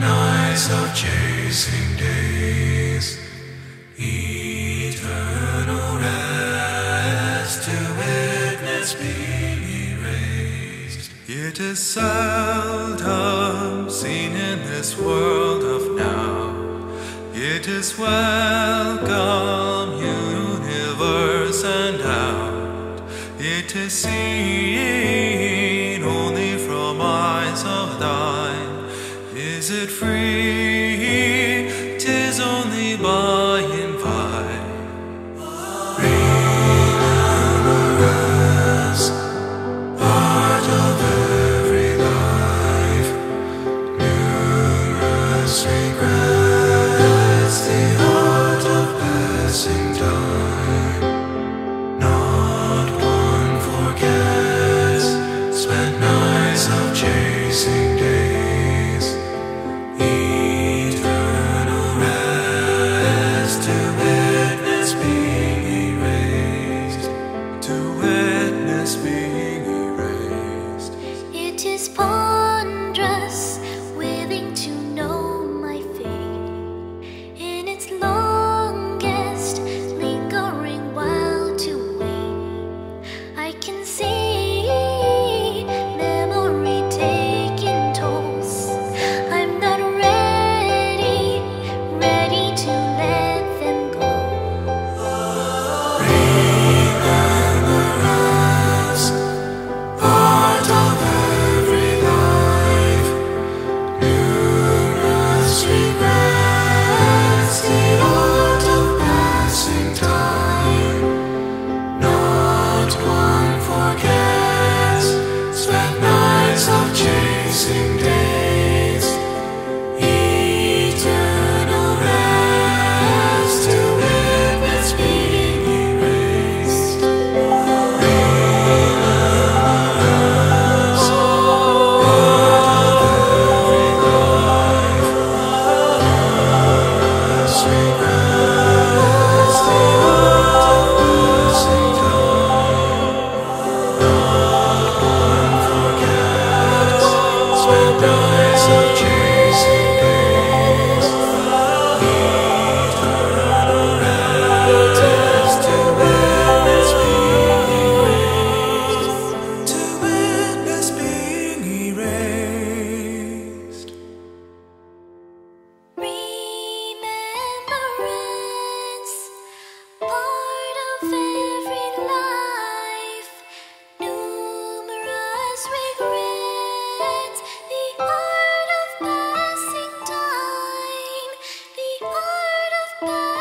Midnight nights are chasing days, eternal rest to witness being erased. It is seldom seen in this world of now. It is welcome, universe and out. It is seen only from eyes of thine. Is it free? 'Tis only by and by. Rain and arrest, part of every life. Numerous regrets, the art of passing time. Not one forgets spent nights of chasing days. Bye.